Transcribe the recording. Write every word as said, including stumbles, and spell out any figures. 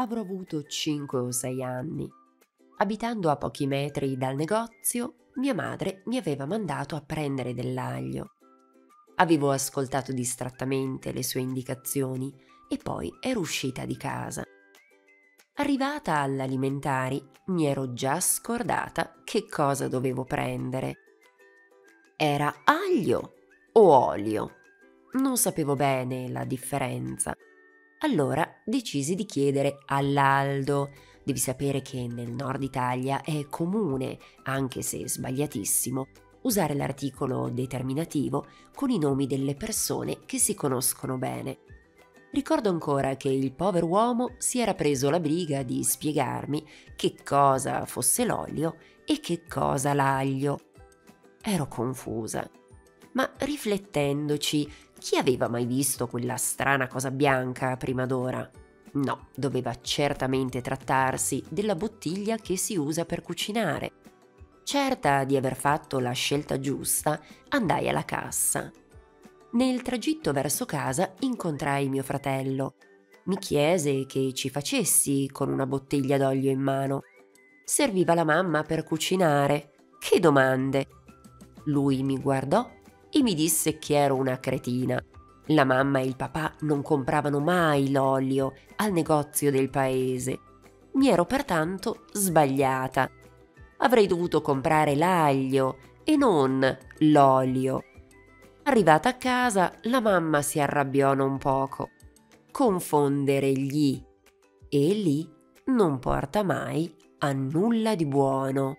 avrò avuto cinque o sei anni. Abitando a pochi metri dal negozio, mia madre mi aveva mandato a prendere dell'aglio. Avevo ascoltato distrattamente le sue indicazioni e poi ero uscita di casa. Arrivata all'alimentari, mi ero già scordata che cosa dovevo prendere. Era aglio o olio? Non sapevo bene la differenza. Allora decisi di chiedere all'Aldo. Devi sapere che nel nord Italia è comune, anche se sbagliatissimo, usare l'articolo determinativo con i nomi delle persone che si conoscono bene. Ricordo ancora che il povero uomo si era preso la briga di spiegarmi che cosa fosse l'olio e che cosa l'aglio. Ero confusa, ma riflettendoci, chi aveva mai visto quella strana cosa bianca prima d'ora? No, doveva certamente trattarsi della bottiglia che si usa per cucinare. Certa di aver fatto la scelta giusta, andai alla cassa. Nel tragitto verso casa incontrai mio fratello. Mi chiese che ci facessi con una bottiglia d'olio in mano. Serviva la mamma per cucinare. Che domande! Lui mi guardò e mi disse che ero una cretina. La mamma e il papà non compravano mai l'olio al negozio del paese. Mi ero pertanto sbagliata. Avrei dovuto comprare l'aglio e non l'olio. Arrivata a casa, la mamma si arrabbiò non poco. Confondere gli e lì non porta mai a nulla di buono.